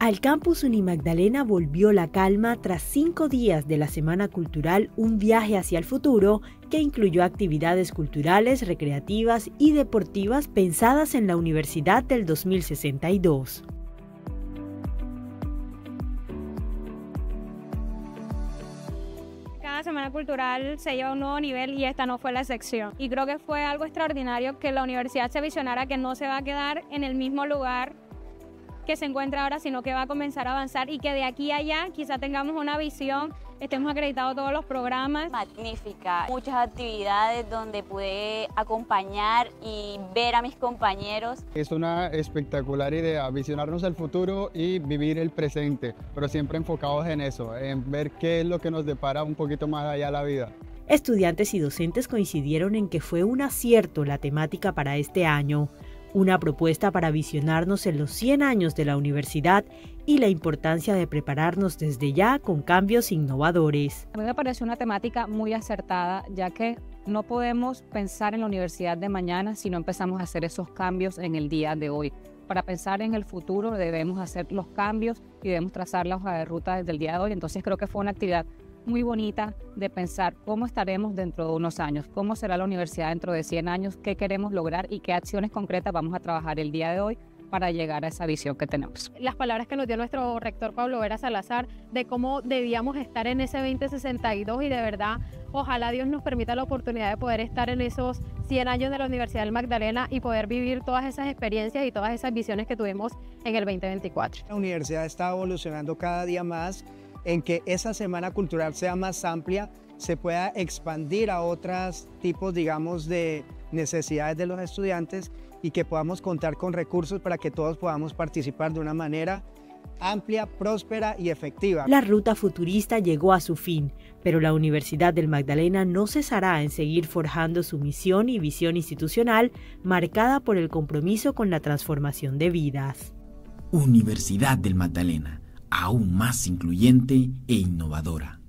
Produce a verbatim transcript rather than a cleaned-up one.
Al campus Unimagdalena volvió la calma tras cinco días de la Semana Cultural Un Viaje hacia el Futuro, que incluyó actividades culturales, recreativas y deportivas pensadas en la Universidad del dos mil sesenta y dos. Cada Semana Cultural se lleva a un nuevo nivel y esta no fue la excepción. Y creo que fue algo extraordinario que la universidad se visionara que no se va a quedar en el mismo lugar que se encuentra ahora, sino que va a comenzar a avanzar y que de aquí a allá quizá tengamos una visión, estemos acreditados todos los programas. Magnífica, muchas actividades donde pude acompañar y ver a mis compañeros. Es una espectacular idea, visionarnos el futuro y vivir el presente, pero siempre enfocados en eso, en ver qué es lo que nos depara un poquito más allá la vida. Estudiantes y docentes coincidieron en que fue un acierto la temática para este año. Una propuesta para visionarnos en los cien años de la universidad y la importancia de prepararnos desde ya con cambios innovadores. A mí me pareció una temática muy acertada, ya que no podemos pensar en la universidad de mañana si no empezamos a hacer esos cambios en el día de hoy. Para pensar en el futuro debemos hacer los cambios y debemos trazar la hoja de ruta desde el día de hoy. Entonces creo que fue una actividad muy bonita de pensar cómo estaremos dentro de unos años, cómo será la universidad dentro de cien años, qué queremos lograr y qué acciones concretas vamos a trabajar el día de hoy para llegar a esa visión que tenemos. Las palabras que nos dio nuestro rector Pablo Vera Salazar de cómo debíamos estar en ese veinte sesenta y dos, y de verdad ojalá Dios nos permita la oportunidad de poder estar en esos cien años de la Universidad del Magdalena y poder vivir todas esas experiencias y todas esas visiones que tuvimos en el veinte veinticuatro. La universidad está evolucionando cada día más, en que esa Semana Cultural sea más amplia, se pueda expandir a otros tipos, digamos, de necesidades de los estudiantes y que podamos contar con recursos para que todos podamos participar de una manera amplia, próspera y efectiva. La ruta futurista llegó a su fin, pero la Universidad del Magdalena no cesará en seguir forjando su misión y visión institucional marcada por el compromiso con la transformación de vidas. Universidad del Magdalena, aún más incluyente e innovadora.